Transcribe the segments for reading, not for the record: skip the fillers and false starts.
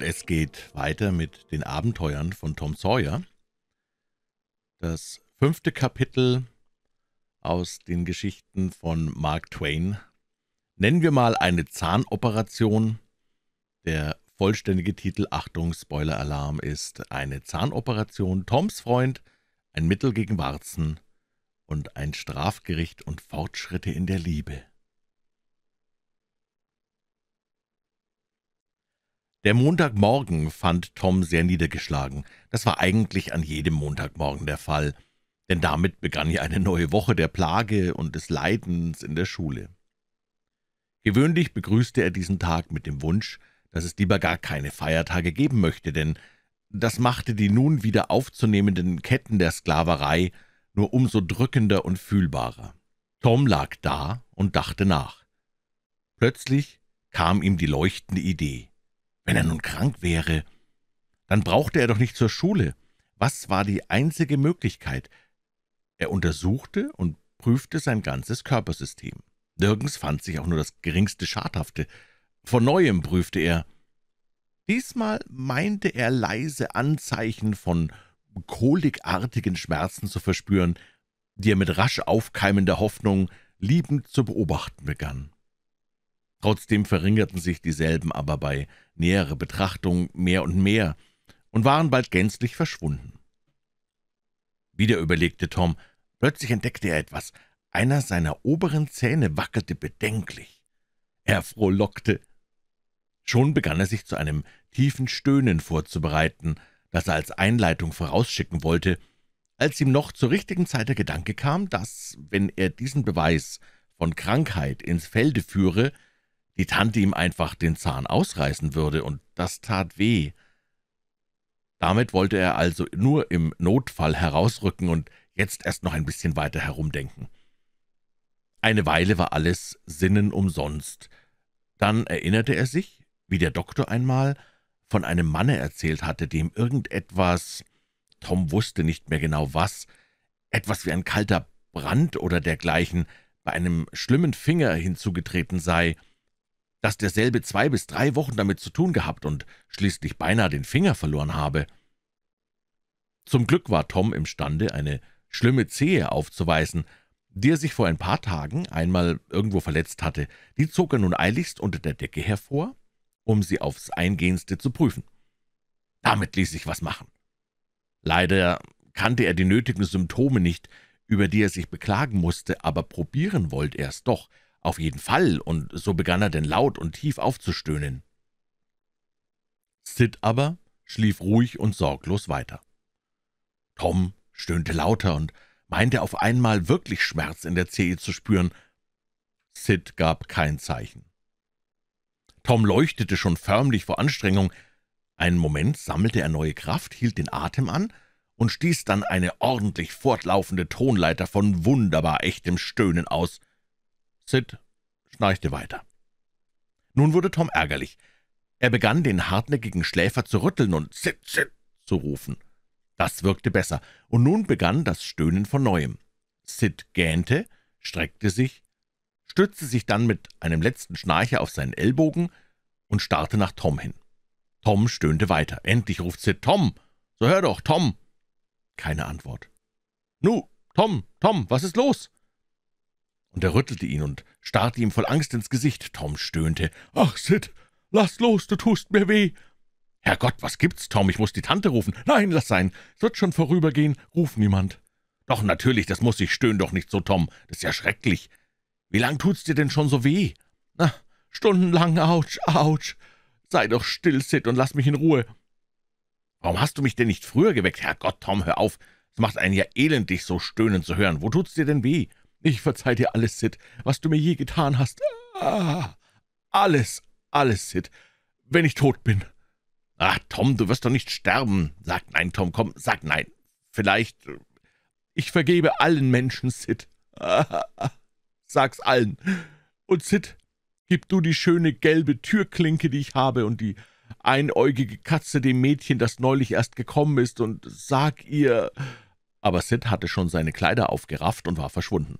Und es geht weiter mit den Abenteuern von Tom Sawyer. Das 5. Kapitel aus den Geschichten von Mark Twain. Nennen wir mal eine Zahnoperation. Der vollständige Titel, Achtung, Spoiler-Alarm, ist eine Zahnoperation, Toms Freund, ein Mittel gegen Warzen und ein Strafgericht und Fortschritte in der Liebe. Der Montagmorgen fand Tom sehr niedergeschlagen. Das war eigentlich an jedem Montagmorgen der Fall, denn damit begann ja eine neue Woche der Plage und des Leidens in der Schule. Gewöhnlich begrüßte er diesen Tag mit dem Wunsch, dass es lieber gar keine Feiertage geben möchte, denn das machte die nun wieder aufzunehmenden Ketten der Sklaverei nur umso drückender und fühlbarer. Tom lag da und dachte nach. Plötzlich kam ihm die leuchtende Idee. Wenn er nun krank wäre, dann brauchte er doch nicht zur Schule. Was war die einzige Möglichkeit? Er untersuchte und prüfte sein ganzes Körpersystem. Nirgends fand sich auch nur das geringste Schadhafte. Von Neuem prüfte er. Diesmal meinte er leise Anzeichen von kolikartigen Schmerzen zu verspüren, die er mit rasch aufkeimender Hoffnung liebend zu beobachten begann. Trotzdem verringerten sich dieselben aber bei näherer Betrachtung mehr und mehr und waren bald gänzlich verschwunden. Wieder überlegte Tom. Plötzlich entdeckte er etwas. Einer seiner oberen Zähne wackelte bedenklich. Er frohlockte. Schon begann er sich zu einem tiefen Stöhnen vorzubereiten, das er als Einleitung vorausschicken wollte, als ihm noch zur richtigen Zeit der Gedanke kam, dass, wenn er diesen Beweis von Krankheit ins Felde führe, die Tante ihm einfach den Zahn ausreißen würde, und das tat weh. Damit wollte er also nur im Notfall herausrücken und jetzt erst noch ein bisschen weiter herumdenken. Eine Weile war alles Sinnen umsonst. Dann erinnerte er sich, wie der Doktor einmal von einem Manne erzählt hatte, dem irgendetwas, Tom wusste nicht mehr genau was, etwas wie ein kalter Brand oder dergleichen, bei einem schlimmen Finger hinzugetreten sei, dass derselbe 2 bis 3 Wochen damit zu tun gehabt und schließlich beinahe den Finger verloren habe. Zum Glück war Tom imstande, eine schlimme Zehe aufzuweisen, die er sich vor ein paar Tagen einmal irgendwo verletzt hatte. Die zog er nun eiligst unter der Decke hervor, um sie aufs Eingehendste zu prüfen. Damit ließ sich was machen. Leider kannte er die nötigen Symptome nicht, über die er sich beklagen musste, aber probieren wollte er es doch. Auf jeden Fall, und so begann er denn laut und tief aufzustöhnen. Sid aber schlief ruhig und sorglos weiter. Tom stöhnte lauter und meinte auf einmal wirklich Schmerz in der Zehe zu spüren. Sid gab kein Zeichen. Tom leuchtete schon förmlich vor Anstrengung. Einen Moment sammelte er neue Kraft, hielt den Atem an und stieß dann eine ordentlich fortlaufende Tonleiter von wunderbar echtem Stöhnen aus. Sid schnarchte weiter. Nun wurde Tom ärgerlich. Er begann, den hartnäckigen Schläfer zu rütteln und »Sid, Sid« zu rufen. Das wirkte besser, und nun begann das Stöhnen von Neuem. Sid gähnte, streckte sich, stützte sich dann mit einem letzten Schnarcher auf seinen Ellbogen und starrte nach Tom hin. Tom stöhnte weiter. Endlich ruft Sid, »Tom, so hör doch, Tom!« Keine Antwort. »Nu, Tom, Tom, was ist los?« Und er rüttelte ihn und starrte ihm voll Angst ins Gesicht. Tom stöhnte. »Ach, Sid, lass los, du tust mir weh.« »Herrgott, was gibt's, Tom? Ich muss die Tante rufen.« »Nein, lass sein. Es wird schon vorübergehen. Ruf niemand.« »Doch, natürlich, das muss ich. Stöhn doch nicht so, Tom. Das ist ja schrecklich. Wie lang tut's dir denn schon so weh?« »Na, stundenlang. Autsch, autsch. Sei doch still, Sid, und lass mich in Ruhe.« »Warum hast du mich denn nicht früher geweckt?« »Herrgott, Tom, hör auf. Es macht einen ja elendig, so stöhnen zu hören. Wo tut's dir denn weh?« »Ich verzeih dir alles, Sid, was du mir je getan hast. Ah, alles, alles, Sid, wenn ich tot bin.« »Ach, Tom, du wirst doch nicht sterben.« »Sag nein, Tom, komm, sag nein. Vielleicht, ich vergebe allen Menschen, Sid. Ah, sag's allen. Und Sid, gib du die schöne gelbe Türklinke, die ich habe, und die einäugige Katze dem Mädchen, das neulich erst gekommen ist, und sag ihr...« Aber Sid hatte schon seine Kleider aufgerafft und war verschwunden.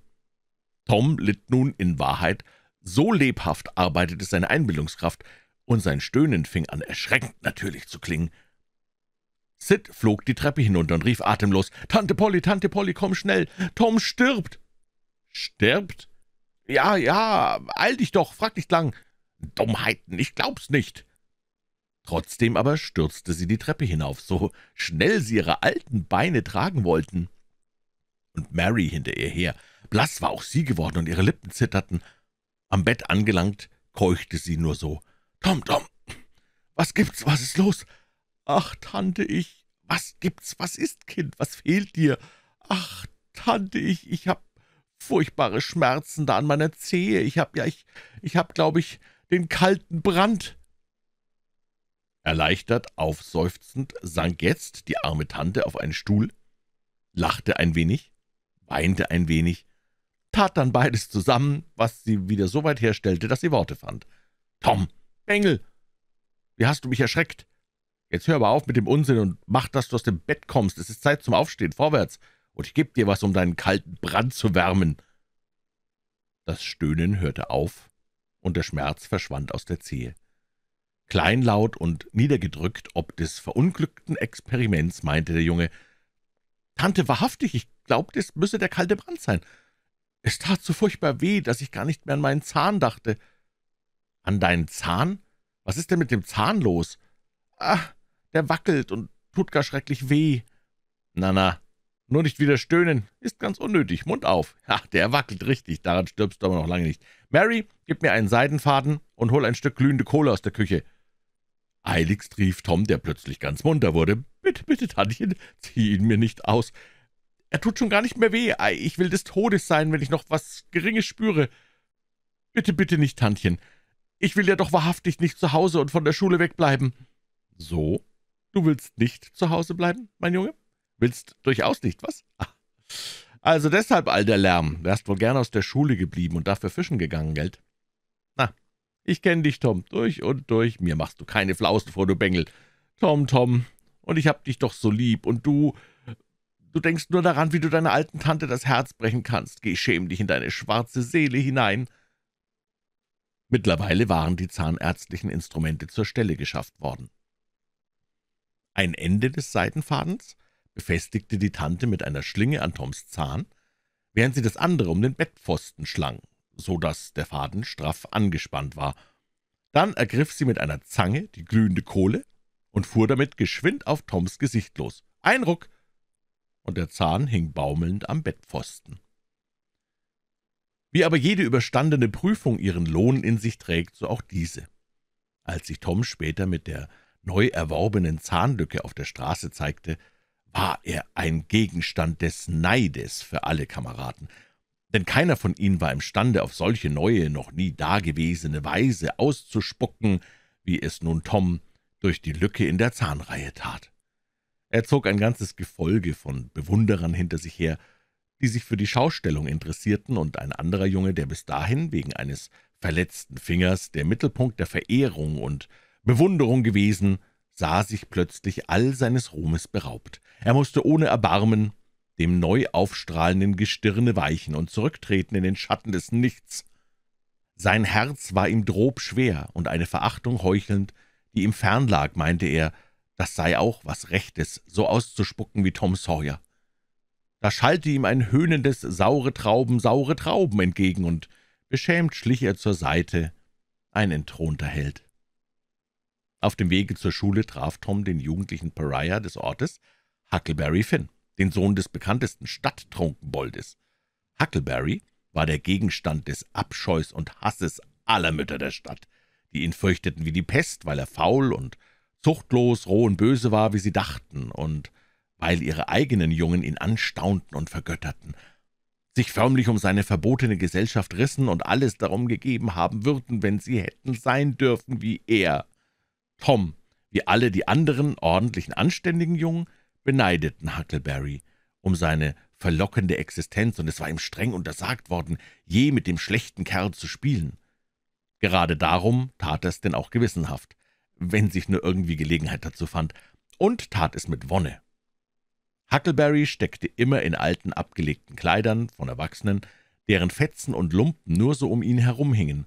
Tom litt nun in Wahrheit, so lebhaft arbeitete seine Einbildungskraft, und sein Stöhnen fing an, erschreckend natürlich zu klingen. Sid flog die Treppe hinunter und rief atemlos, »Tante Polly, komm schnell! Tom stirbt!« »Stirbt?« »Ja, ja, eil dich doch, frag nicht lang!« »Dummheiten, ich glaub's nicht!« Trotzdem aber stürzte sie die Treppe hinauf, so schnell sie ihre alten Beine tragen wollten. Und Mary hinter ihr her. Blass war auch sie geworden, und ihre Lippen zitterten. Am Bett angelangt, keuchte sie nur so. »Tom, Tom, was gibt's, was ist los?« »Ach, Tante, ich, was gibt's, was ist, Kind, was fehlt dir?« »Ach, Tante, ich hab furchtbare Schmerzen da an meiner Zehe. Ich hab, glaub ich, den kalten Brand.« Erleichtert, aufseufzend, sank jetzt die arme Tante auf einen Stuhl, lachte ein wenig, weinte ein wenig, tat dann beides zusammen, was sie wieder so weit herstellte, dass sie Worte fand. »Tom, Bengel, wie hast du mich erschreckt? Jetzt hör aber auf mit dem Unsinn und mach, dass du aus dem Bett kommst. Es ist Zeit zum Aufstehen, vorwärts, und ich geb dir was, um deinen kalten Brand zu wärmen.« Das Stöhnen hörte auf, und der Schmerz verschwand aus der Zehe. Kleinlaut und niedergedrückt ob des verunglückten Experiments, meinte der Junge, »Tante, wahrhaftig, ich glaubte, es müsse der kalte Brand sein. Es tat so furchtbar weh, dass ich gar nicht mehr an meinen Zahn dachte.« »An deinen Zahn? Was ist denn mit dem Zahn los?« »Ah, der wackelt und tut gar schrecklich weh.« »Na, na, nur nicht wieder stöhnen, ist ganz unnötig, Mund auf.« »Ach, der wackelt richtig, daran stirbst du aber noch lange nicht. Mary, gib mir einen Seidenfaden und hol ein Stück glühende Kohle aus der Küche.« Eiligst rief Tom, der plötzlich ganz munter wurde, »Bitte, bitte, Tantchen, zieh ihn mir nicht aus. Er tut schon gar nicht mehr weh. Ich will des Todes sein, wenn ich noch was Geringes spüre. Bitte, bitte nicht, Tantchen. Ich will ja doch wahrhaftig nicht zu Hause und von der Schule wegbleiben.« »So? Du willst nicht zu Hause bleiben, mein Junge? Willst durchaus nicht, was? Also deshalb all der Lärm. Wärst wohl gern aus der Schule geblieben und dafür fischen gegangen, gell? Na, ich kenne dich, Tom, durch und durch. Mir machst du keine Flausen vor, du Bengel. Tom, Tom, und ich hab dich doch so lieb, und du denkst nur daran, wie du deiner alten Tante das Herz brechen kannst. Geh, schäm dich in deine schwarze Seele hinein.« Mittlerweile waren die zahnärztlichen Instrumente zur Stelle geschafft worden. Ein Ende des Seidenfadens befestigte die Tante mit einer Schlinge an Toms Zahn, während sie das andere um den Bettpfosten schlang, so dass der Faden straff angespannt war. Dann ergriff sie mit einer Zange die glühende Kohle und fuhr damit geschwind auf Toms Gesicht los. Ein Ruck, und der Zahn hing baumelnd am Bettpfosten. Wie aber jede überstandene Prüfung ihren Lohn in sich trägt, so auch diese. Als sich Tom später mit der neu erworbenen Zahnlücke auf der Straße zeigte, war er ein Gegenstand des Neides für alle Kameraden, denn keiner von ihnen war imstande, auf solche neue, noch nie dagewesene Weise auszuspucken, wie es nun Tom durch die Lücke in der Zahnreihe tat. Er zog ein ganzes Gefolge von Bewunderern hinter sich her, die sich für die Schaustellung interessierten, und ein anderer Junge, der bis dahin wegen eines verletzten Fingers der Mittelpunkt der Verehrung und Bewunderung gewesen, sah sich plötzlich all seines Ruhmes beraubt. Er musste ohne Erbarmen dem neu aufstrahlenden Gestirne weichen und zurücktreten in den Schatten des Nichts. Sein Herz war ihm drobschwer, und eine Verachtung heuchelnd, die ihm fern lag, meinte er, das sei auch was Rechtes, so auszuspucken wie Tom Sawyer. Da schallte ihm ein höhnendes saure Trauben« entgegen, und beschämt schlich er zur Seite, ein entthronter Held. Auf dem Wege zur Schule traf Tom den jugendlichen Pariah des Ortes, Huckleberry Finn, den Sohn des bekanntesten Stadttrunkenboldes. Huckleberry war der Gegenstand des Abscheus und Hasses aller Mütter der Stadt, die ihn fürchteten wie die Pest, weil er faul und zuchtlos, roh und böse war, wie sie dachten, und weil ihre eigenen Jungen ihn anstaunten und vergötterten, sich förmlich um seine verbotene Gesellschaft rissen und alles darum gegeben haben würden, wenn sie hätten sein dürfen wie er. Tom, wie alle die anderen ordentlichen, anständigen Jungen, beneideten Huckleberry um seine verlockende Existenz, und es war ihm streng untersagt worden, je mit dem schlechten Kerl zu spielen. Gerade darum tat er es denn auch gewissenhaft, wenn sich nur irgendwie Gelegenheit dazu fand, und tat es mit Wonne. Huckleberry steckte immer in alten, abgelegten Kleidern von Erwachsenen, deren Fetzen und Lumpen nur so um ihn herumhingen,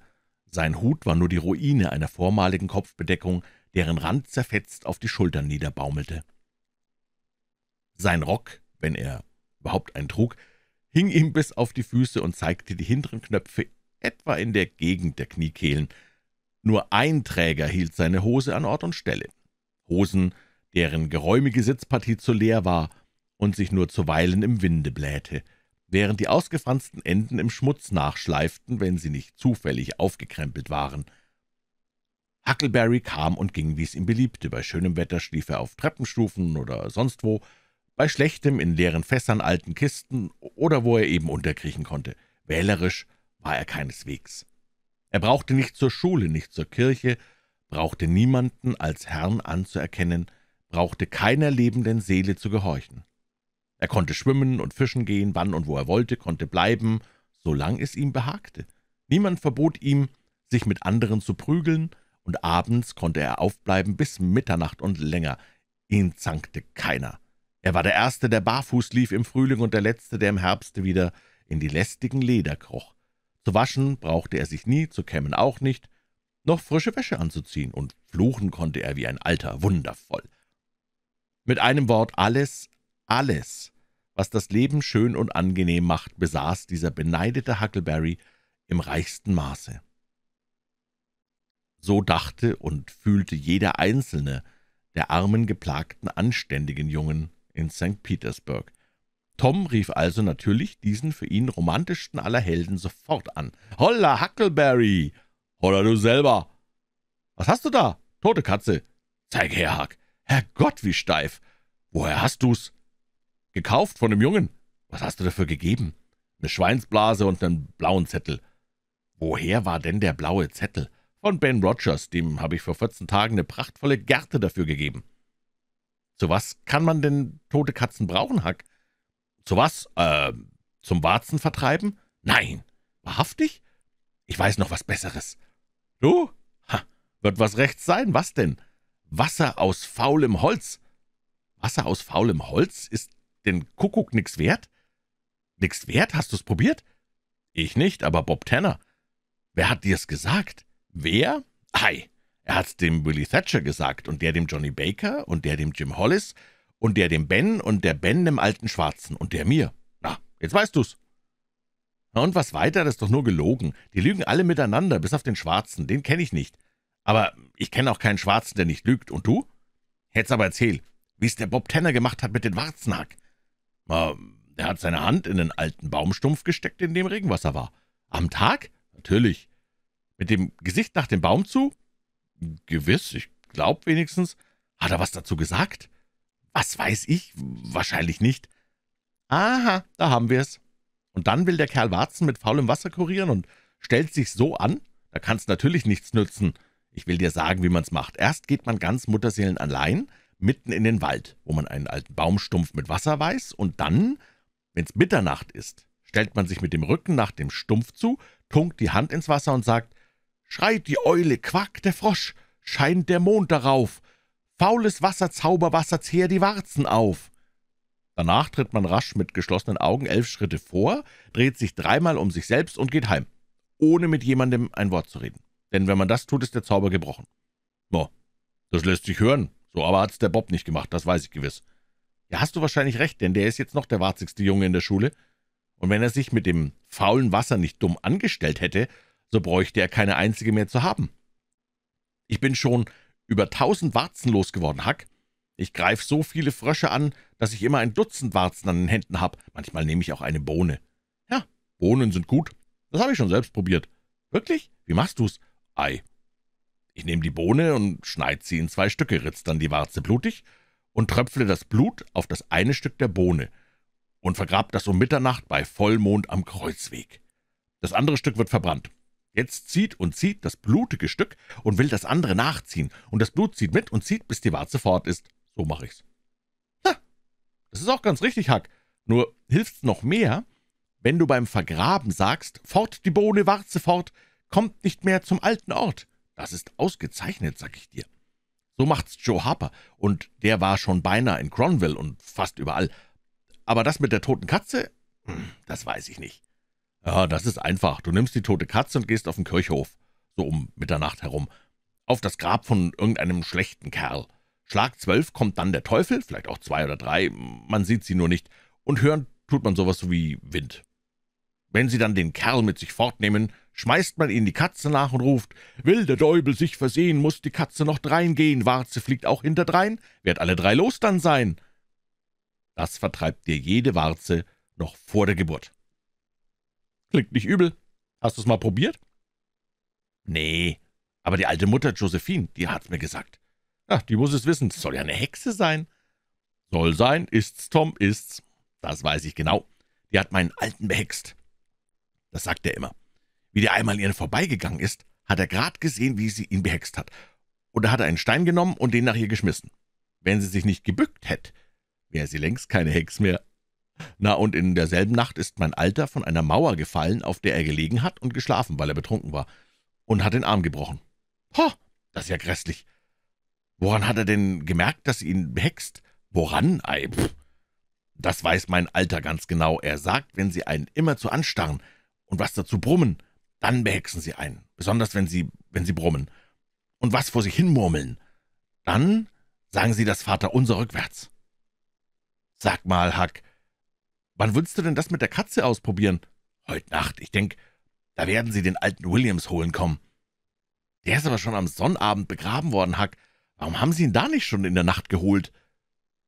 Sein Hut war nur die Ruine einer vormaligen Kopfbedeckung, deren Rand zerfetzt auf die Schultern niederbaumelte. Sein Rock, wenn er überhaupt einen trug, hing ihm bis auf die Füße und zeigte die hinteren Knöpfe etwa in der Gegend der Kniekehlen. Nur ein Träger hielt seine Hose an Ort und Stelle. Hosen, deren geräumige Sitzpartie zu leer war und sich nur zuweilen im Winde blähte, während die ausgefransten Enden im Schmutz nachschleiften, wenn sie nicht zufällig aufgekrempelt waren. Huckleberry kam und ging, wie es ihm beliebte. Bei schönem Wetter schlief er auf Treppenstufen oder sonst wo, bei schlechtem in leeren Fässern, alten Kisten oder wo er eben unterkriechen konnte. Wählerisch war er keineswegs. Er brauchte nicht zur Schule, nicht zur Kirche, brauchte niemanden als Herrn anzuerkennen, brauchte keiner lebenden Seele zu gehorchen. Er konnte schwimmen und fischen gehen, wann und wo er wollte, konnte bleiben, solange es ihm behagte. Niemand verbot ihm, sich mit anderen zu prügeln, und abends konnte er aufbleiben bis Mitternacht und länger. Ihn zankte keiner. Er war der Erste, der barfuß lief im Frühling und der Letzte, der im Herbste wieder in die lästigen Leder kroch. Zu waschen brauchte er sich nie, zu kämmen auch nicht, noch frische Wäsche anzuziehen, und fluchen konnte er wie ein Alter, wundervoll. Mit einem Wort, alles, alles, was das Leben schön und angenehm macht, besaß dieser beneidete Huckleberry im reichsten Maße. So dachte und fühlte jeder einzelne der armen, geplagten, anständigen Jungen in St. Petersburg. Tom rief also natürlich diesen für ihn romantischsten aller Helden sofort an. »Holla, Huckleberry! Holla, du selber! Was hast du da? Tote Katze! Zeig her, Huck! Herrgott, wie steif! Woher hast du's? Gekauft von dem Jungen. Was hast du dafür gegeben? Eine Schweinsblase und einen blauen Zettel. Woher war denn der blaue Zettel? Von Ben Rogers, dem habe ich vor 14 Tagen eine prachtvolle Gerte dafür gegeben.« »Zu was kann man denn tote Katzen brauchen, Huck? Zu was? Zum Warzen vertreiben? Nein, wahrhaftig? Ich weiß noch was Besseres. Du? Ha, wird was rechts sein, was denn? Wasser aus faulem Holz. Wasser aus faulem Holz ist den Kuckuck nix wert? Nix wert? Hast du's probiert? Ich nicht, aber Bob Tanner. Wer hat dir's gesagt? Wer? Ei, er hat's dem Willie Thatcher gesagt, und der dem Johnny Baker, und der dem Jim Hollis, und der dem Ben, und der Ben dem alten Schwarzen, und der mir. Na, jetzt weißt du's. Na und was weiter, das ist doch nur gelogen. Die lügen alle miteinander, bis auf den Schwarzen, den kenne ich nicht. Aber ich kenne auch keinen Schwarzen, der nicht lügt. Und du? Jetzt aber erzähl, wie's der Bob Tanner gemacht hat mit den Warzenhack. Er hat seine Hand in den alten Baumstumpf gesteckt, in dem Regenwasser war. Am Tag? Natürlich. Mit dem Gesicht nach dem Baum zu? Gewiss, ich glaub wenigstens. Hat er was dazu gesagt? Was weiß ich? Wahrscheinlich nicht. Aha, da haben wir's. Und dann will der Kerl Warzen mit faulem Wasser kurieren und stellt sich so an? Da kann's natürlich nichts nützen. Ich will dir sagen, wie man's macht. Erst geht man ganz Mutterseelen allein mitten in den Wald, wo man einen alten Baumstumpf mit Wasser weiß, und dann, wenn's Mitternacht ist, stellt man sich mit dem Rücken nach dem Stumpf zu, tunkt die Hand ins Wasser und sagt: »Schreit die Eule, quakt der Frosch, scheint der Mond darauf. Faules Wasser, Zauberwasser, zehr die Warzen auf.« Danach tritt man rasch mit geschlossenen Augen 11 Schritte vor, dreht sich 3-mal um sich selbst und geht heim, ohne mit jemandem ein Wort zu reden. Denn wenn man das tut, ist der Zauber gebrochen. »No, das lässt sich hören. So aber hat's der Bob nicht gemacht, das weiß ich gewiss.« »Ja, hast du wahrscheinlich recht, denn der ist jetzt noch der warzigste Junge in der Schule. Und wenn er sich mit dem faulen Wasser nicht dumm angestellt hätte, so bräuchte er keine einzige mehr zu haben. Ich bin schon über 1000 Warzen losgeworden, Huck. Ich greife so viele Frösche an, dass ich immer ein Dutzend Warzen an den Händen habe. Manchmal nehme ich auch eine Bohne. Ja, Bohnen sind gut. Das habe ich schon selbst probiert. Wirklich? Wie machst du's? Ei. Ich nehme die Bohne und schneide sie in 2 Stücke, ritze dann die Warze blutig und tröpfle das Blut auf das eine Stück der Bohne und vergrabe das um Mitternacht bei Vollmond am Kreuzweg. Das andere Stück wird verbrannt. Jetzt zieht und zieht das blutige Stück und will das andere nachziehen, und das Blut zieht mit und zieht, bis die Warze fort ist. So mache ich's.« »Ha, das ist auch ganz richtig, Huck. Nur hilft's noch mehr, wenn du beim Vergraben sagst: Fort die Bohne, Warze fort, kommt nicht mehr zum alten Ort. Das ist ausgezeichnet, sag ich dir. So macht's Joe Harper, und der war schon beinahe in Cronville und fast überall. Aber das mit der toten Katze, das weiß ich nicht.« »Ja, das ist einfach. Du nimmst die tote Katze und gehst auf den Kirchhof. so um Mitternacht herum, auf das Grab von irgendeinem schlechten Kerl. Schlag 12 kommt dann der Teufel, vielleicht auch 2 oder 3, man sieht sie nur nicht, und hören tut man sowas wie Wind. Wenn sie dann den Kerl mit sich fortnehmen, schmeißt man ihnen die Katze nach und ruft, will der Däubel sich versehen, muss die Katze noch drein gehen, Warze fliegt auch hinterdrein, wird alle 3 los dann sein. Das vertreibt dir jede Warze noch vor der Geburt. Klingt nicht übel. Hast du's mal probiert? Nee, aber die alte Mutter Josephine, die hat's mir gesagt. Ach, die muss es wissen, es soll ja eine Hexe sein. Soll sein, ist's, Tom, ist's. Das weiß ich genau. Die hat meinen Alten behext. Das sagt er immer. Wie der einmal ihr vorbeigegangen ist, hat er grad gesehen, wie sie ihn behext hat. Und da hat er einen Stein genommen und den nach ihr geschmissen. Wenn sie sich nicht gebückt hätte, wäre sie längst keine Hex mehr. Na, und in derselben Nacht ist mein Alter von einer Mauer gefallen, auf der er gelegen hat und geschlafen, weil er betrunken war, und hat den Arm gebrochen. Ha, das ist ja grässlich. Woran hat er denn gemerkt, dass sie ihn behext? Woran? Ei, pff. Das weiß mein Alter ganz genau. Er sagt, wenn sie einen immer zu anstarren und was dazu brummen, dann behexen sie einen, besonders wenn sie brummen. Und was vor sich hin murmeln, dann sagen sie das Vaterunser rückwärts. Sag mal, Huck, wann willst du denn das mit der Katze ausprobieren? Heut Nacht, ich denk, da werden sie den alten Williams holen kommen. Der ist aber schon am Sonnabend begraben worden, Huck. Warum haben sie ihn da nicht schon in der Nacht geholt?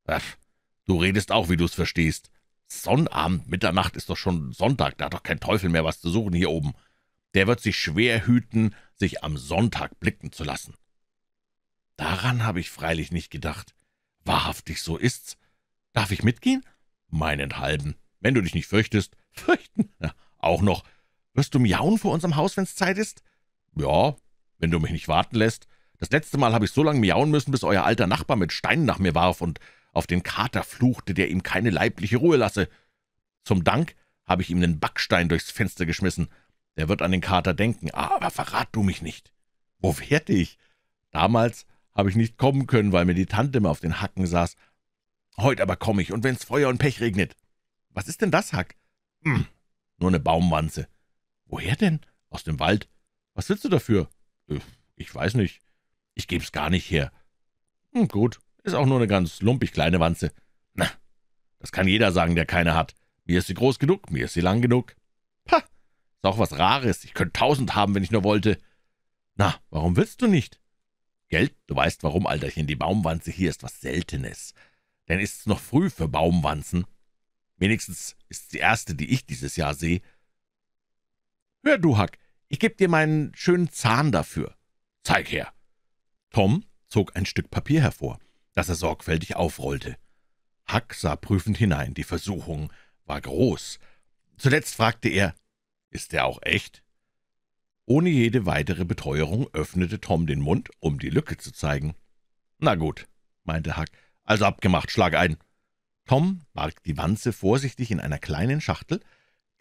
Ach, du redest auch, wie du's verstehst. Sonnabend, Mitternacht ist doch schon Sonntag, da hat doch kein Teufel mehr was zu suchen hier oben. Der wird sich schwer hüten, sich am Sonntag blicken zu lassen. Daran habe ich freilich nicht gedacht. Wahrhaftig, so ist's. Darf ich mitgehen? Meinethalben. Wenn du dich nicht fürchtest. Fürchten? Ja, auch noch. Wirst du miauen vor unserem Haus, wenn's Zeit ist? Ja, wenn du mich nicht warten lässt. Das letzte Mal habe ich so lange miauen müssen, bis euer alter Nachbar mit Steinen nach mir warf und auf den Kater fluchte, der ihm keine leibliche Ruhe lasse. Zum Dank habe ich ihm einen Backstein durchs Fenster geschmissen. Der wird an den Kater denken. Aber verrat du mich nicht. Wo werd ich? Damals habe ich nicht kommen können, weil mir die Tante immer auf den Hacken saß. Heut aber komme ich, und wenn's Feuer und Pech regnet. Was ist denn das, Hack? Hm, nur eine Baumwanze. Woher denn? Aus dem Wald. Was willst du dafür? Ich weiß nicht. Ich geb's gar nicht her. Hm, gut, ist auch nur eine ganz lumpig kleine Wanze. Na, das kann jeder sagen, der keine hat. Mir ist sie groß genug, mir ist sie lang genug. Ha, ist auch was Rares. Ich könnte 1000 haben, wenn ich nur wollte. Na, warum willst du nicht? Gell, du weißt warum, Alterchen, die Baumwanze hier ist was Seltenes. Denn ist's noch früh für Baumwanzen. Wenigstens ist's die erste, die ich dieses Jahr sehe. Hör du, Huck, ich geb dir meinen schönen Zahn dafür. Zeig her. Tom zog ein Stück Papier hervor, das er sorgfältig aufrollte. Huck sah prüfend hinein, die Versuchung war groß. Zuletzt fragte er, »Ist der auch echt?« Ohne jede weitere Beteuerung öffnete Tom den Mund, um die Lücke zu zeigen. »Na gut«, meinte Huck, »also abgemacht, schlag ein.« Tom barg die Wanze vorsichtig in einer kleinen Schachtel,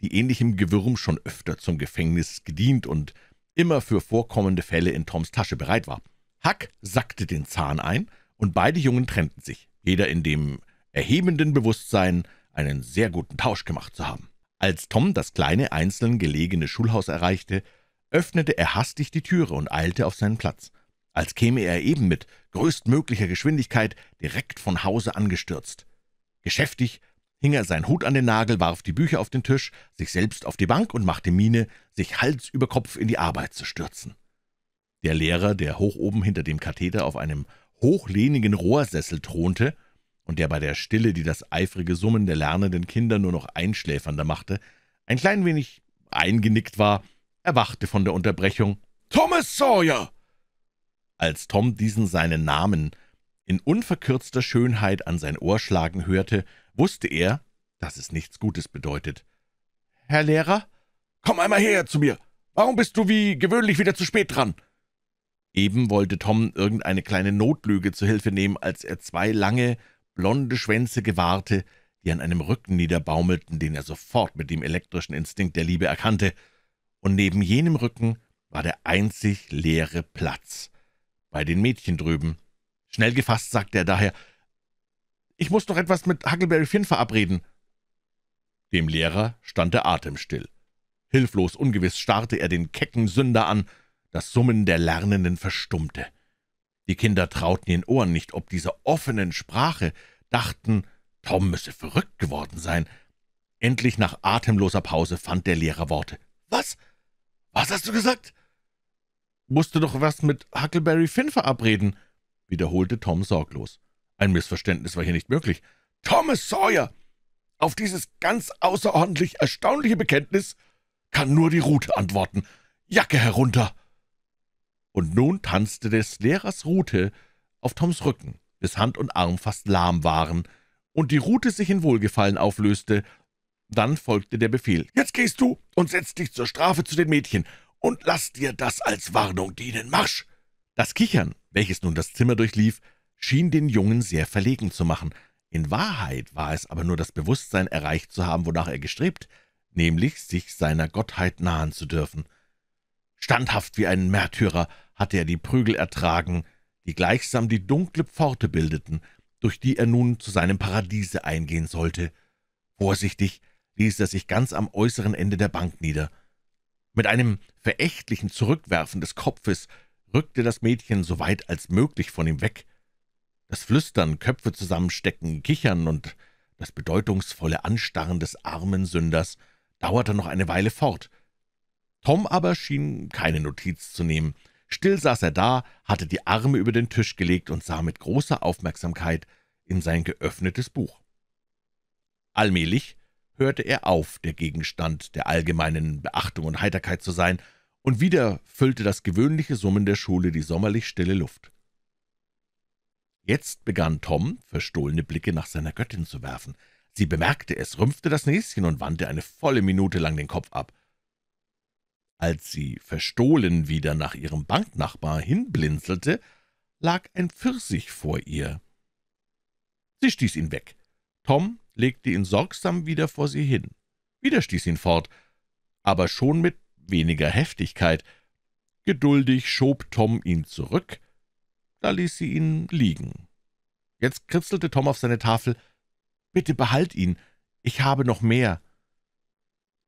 die ähnlichem Gewürm schon öfter zum Gefängnis gedient und immer für vorkommende Fälle in Toms Tasche bereit war. Huck sackte den Zahn ein, und beide Jungen trennten sich, jeder in dem erhebenden Bewusstsein, einen sehr guten Tausch gemacht zu haben. Als Tom das kleine, einzeln gelegene Schulhaus erreichte, öffnete er hastig die Türe und eilte auf seinen Platz, als käme er eben mit größtmöglicher Geschwindigkeit direkt von Hause angestürzt. Geschäftig hing er seinen Hut an den Nagel, warf die Bücher auf den Tisch, sich selbst auf die Bank und machte Miene, sich Hals über Kopf in die Arbeit zu stürzen. Der Lehrer, der hoch oben hinter dem Katheder auf einem hochlehnigen Rohrsessel thronte und der bei der Stille, die das eifrige Summen der lernenden Kinder nur noch einschläfernder machte, ein klein wenig eingenickt war, erwachte von der Unterbrechung. »Thomas Sawyer!« Als Tom diesen seinen Namen in unverkürzter Schönheit an sein Ohr schlagen hörte, wusste er, dass es nichts Gutes bedeutet. »Herr Lehrer, komm einmal her zu mir! Warum bist du wie gewöhnlich wieder zu spät dran?« Eben wollte Tom irgendeine kleine Notlüge zu Hilfe nehmen, als er 2 lange, blonde Schwänze gewahrte, die an einem Rücken niederbaumelten, den er sofort mit dem elektrischen Instinkt der Liebe erkannte. Und neben jenem Rücken war der einzig leere Platz. Bei den Mädchen drüben. Schnell gefasst sagte er daher, »Ich muss noch etwas mit Huckleberry Finn verabreden.« Dem Lehrer stand der Atem still. Hilflos, ungewiss starrte er den kecken Sünder an. Das Summen der Lernenden verstummte. Die Kinder trauten ihren Ohren nicht ob dieser offenen Sprache, dachten, Tom müsse verrückt geworden sein. Endlich nach atemloser Pause fand der Lehrer Worte. »Was? Was hast du gesagt?« »Musste doch was mit Huckleberry Finn verabreden«, wiederholte Tom sorglos. Ein Missverständnis war hier nicht möglich. »Thomas Sawyer! Auf dieses ganz außerordentlich erstaunliche Bekenntnis kann nur die Rute antworten. Jacke herunter!« Und nun tanzte des Lehrers Rute auf Toms Rücken, bis Hand und Arm fast lahm waren, und die Rute sich in Wohlgefallen auflöste. Dann folgte der Befehl. »Jetzt gehst du und setzt dich zur Strafe zu den Mädchen und lass dir das als Warnung dienen. Marsch!« Das Kichern, welches nun das Zimmer durchlief, schien den Jungen sehr verlegen zu machen. In Wahrheit war es aber nur das Bewusstsein erreicht zu haben, wonach er gestrebt, nämlich sich seiner Gottheit nahen zu dürfen. Standhaft wie ein Märtyrer hatte er die Prügel ertragen, die gleichsam die dunkle Pforte bildeten, durch die er nun zu seinem Paradiese eingehen sollte. Vorsichtig ließ er sich ganz am äußeren Ende der Bank nieder. Mit einem verächtlichen Zurückwerfen des Kopfes rückte das Mädchen so weit als möglich von ihm weg. Das Flüstern, Köpfe zusammenstecken, Kichern und das bedeutungsvolle Anstarren des armen Sünders dauerte noch eine Weile fort. Tom aber schien keine Notiz zu nehmen. Still saß er da, hatte die Arme über den Tisch gelegt und sah mit großer Aufmerksamkeit in sein geöffnetes Buch. Allmählich hörte er auf, der Gegenstand der allgemeinen Beachtung und Heiterkeit zu sein, und wieder füllte das gewöhnliche Summen der Schule die sommerlich stille Luft. Jetzt begann Tom, verstohlene Blicke nach seiner Göttin zu werfen. Sie bemerkte es, rümpfte das Näschen und wandte eine volle Minute lang den Kopf ab. Als sie verstohlen wieder nach ihrem Banknachbar hinblinzelte, lag ein Pfirsich vor ihr. Sie stieß ihn weg. Tom legte ihn sorgsam wieder vor sie hin. Wieder stieß ihn fort, aber schon mit weniger Heftigkeit. Geduldig schob Tom ihn zurück, da ließ sie ihn liegen. Jetzt kritzelte Tom auf seine Tafel. »Bitte behalt ihn, ich habe noch mehr.«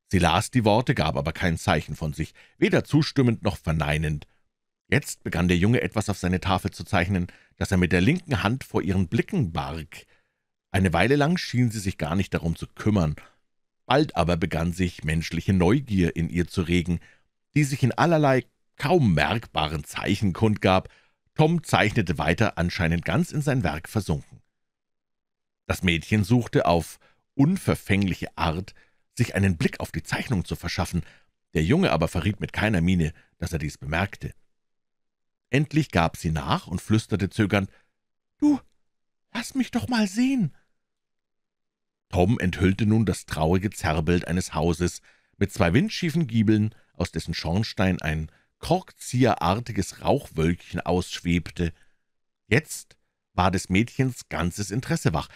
Sie las die Worte, gab aber kein Zeichen von sich, weder zustimmend noch verneinend. Jetzt begann der Junge etwas auf seine Tafel zu zeichnen, das er mit der linken Hand vor ihren Blicken barg. Eine Weile lang schien sie sich gar nicht darum zu kümmern. Bald aber begann sich menschliche Neugier in ihr zu regen, die sich in allerlei kaum merkbaren Zeichen kundgab. Tom zeichnete weiter, anscheinend ganz in sein Werk versunken. Das Mädchen suchte auf unverfängliche Art, sich einen Blick auf die Zeichnung zu verschaffen, der Junge aber verriet mit keiner Miene, dass er dies bemerkte. Endlich gab sie nach und flüsterte zögernd, »Du, lass mich doch mal sehen!« Tom enthüllte nun das traurige Zerrbild eines Hauses mit zwei windschiefen Giebeln, aus dessen Schornstein ein korkzieherartiges Rauchwölkchen ausschwebte. Jetzt war des Mädchens ganzes Interesse wach,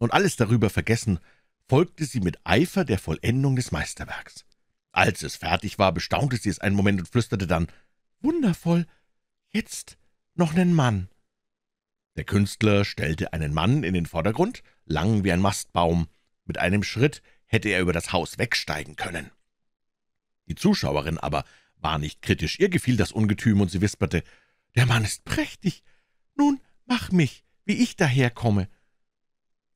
und alles darüber vergessen, folgte sie mit Eifer der Vollendung des Meisterwerks. Als es fertig war, bestaunte sie es einen Moment und flüsterte dann, »Wundervoll, jetzt noch einen Mann.« Der Künstler stellte einen Mann in den Vordergrund, lang wie ein Mastbaum. Mit einem Schritt hätte er über das Haus wegsteigen können. Die Zuschauerin aber war nicht kritisch. Ihr gefiel das Ungetüm, und sie wisperte, »Der Mann ist prächtig. Nun, mach mich, wie ich daherkomme.«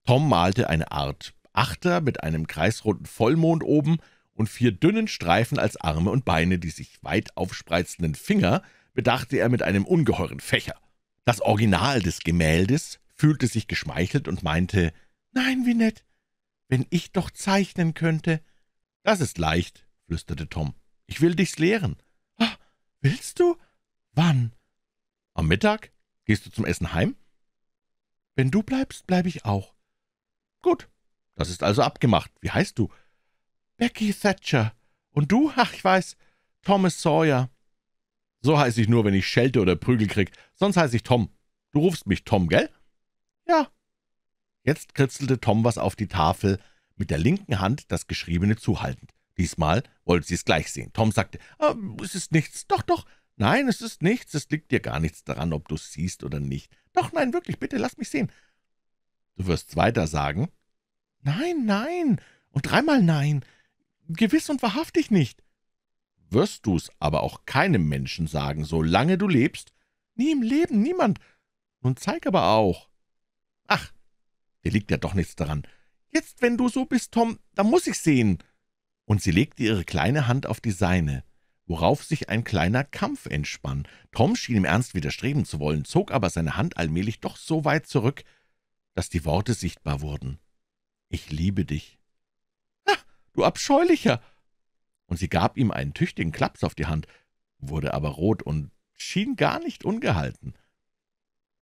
Tom malte eine Art Achter mit einem kreisrunden Vollmond oben und 4 dünnen Streifen als Arme und Beine, die sich weit aufspreizenden Finger, bedachte er mit einem ungeheuren Fächer. Das Original des Gemäldes fühlte sich geschmeichelt und meinte, »Nein, wie nett, wenn ich doch zeichnen könnte.« »Das ist leicht«, flüsterte Tom. »Ich will dich's lehren.« »Ah, willst du? Wann?« »Am Mittag? Gehst du zum Essen heim?« »Wenn du bleibst, bleibe ich auch.« »Gut, das ist also abgemacht. Wie heißt du?« »Becky Thatcher. Und du? Ach, ich weiß, Thomas Sawyer.« »So heiße ich nur, wenn ich schelte oder Prügel krieg. Sonst heiße ich Tom. Du rufst mich Tom, gell?« »Ja.« Jetzt kritzelte Tom was auf die Tafel, mit der linken Hand das Geschriebene zuhaltend. Diesmal wollte sie es gleich sehen. Tom sagte, »Es ist nichts. Doch, doch. Nein, es ist nichts. Es liegt dir gar nichts daran, ob du es siehst oder nicht. Doch, nein, wirklich, bitte, lass mich sehen.« »Du wirst weiter sagen?« »Nein, nein, und dreimal nein. Gewiss und wahrhaftig nicht.« »Wirst du's aber auch keinem Menschen sagen, solange du lebst?« »Nie im Leben, niemand. Nun zeig aber auch.« »Ach, dir liegt ja doch nichts daran. Jetzt, wenn du so bist, Tom, da muss ich sehen.« Und sie legte ihre kleine Hand auf die seine, worauf sich ein kleiner Kampf entspann. Tom schien im Ernst widerstreben zu wollen, zog aber seine Hand allmählich doch so weit zurück, dass die Worte sichtbar wurden. »Ich liebe dich.« »Ach, du Abscheulicher!« Und sie gab ihm einen tüchtigen Klaps auf die Hand, wurde aber rot und schien gar nicht ungehalten.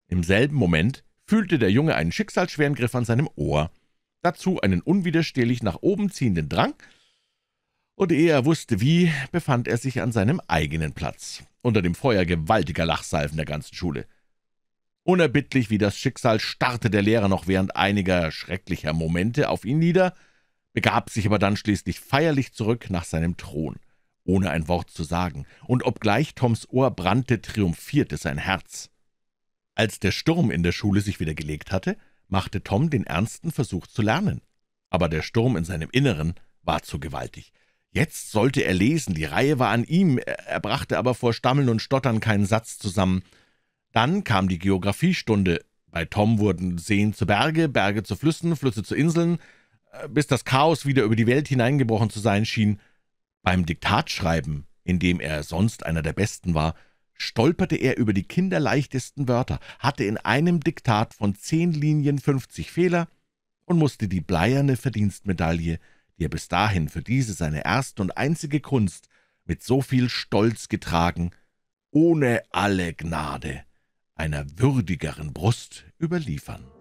Im selben Moment fühlte der Junge einen schicksalsschweren Griff an seinem Ohr, dazu einen unwiderstehlich nach oben ziehenden Drang, und ehe er wusste wie, befand er sich an seinem eigenen Platz, unter dem Feuer gewaltiger Lachsalven der ganzen Schule. Unerbittlich wie das Schicksal starrte der Lehrer noch während einiger schrecklicher Momente auf ihn nieder, begab sich aber dann schließlich feierlich zurück nach seinem Thron, ohne ein Wort zu sagen, und obgleich Toms Ohr brannte, triumphierte sein Herz. Als der Sturm in der Schule sich wieder gelegt hatte, machte Tom den ernsten Versuch zu lernen, aber der Sturm in seinem Inneren war zu gewaltig. Jetzt sollte er lesen, die Reihe war an ihm, er brachte aber vor Stammeln und Stottern keinen Satz zusammen. Dann kam die Geographiestunde. Bei Tom wurden Seen zu Berge, Berge zu Flüssen, Flüsse zu Inseln, bis das Chaos wieder über die Welt hineingebrochen zu sein schien. Beim Diktatschreiben, in dem er sonst einer der Besten war, stolperte er über die kinderleichtesten Wörter, hatte in einem Diktat von 10 Linien 50 Fehler und musste die bleierne Verdienstmedaille, die er bis dahin für diese seine erste und einzige Kunst mit so viel Stolz getragen, ohne alle Gnade einer würdigeren Brust überliefern.